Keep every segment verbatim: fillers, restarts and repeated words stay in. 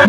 I'm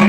I'm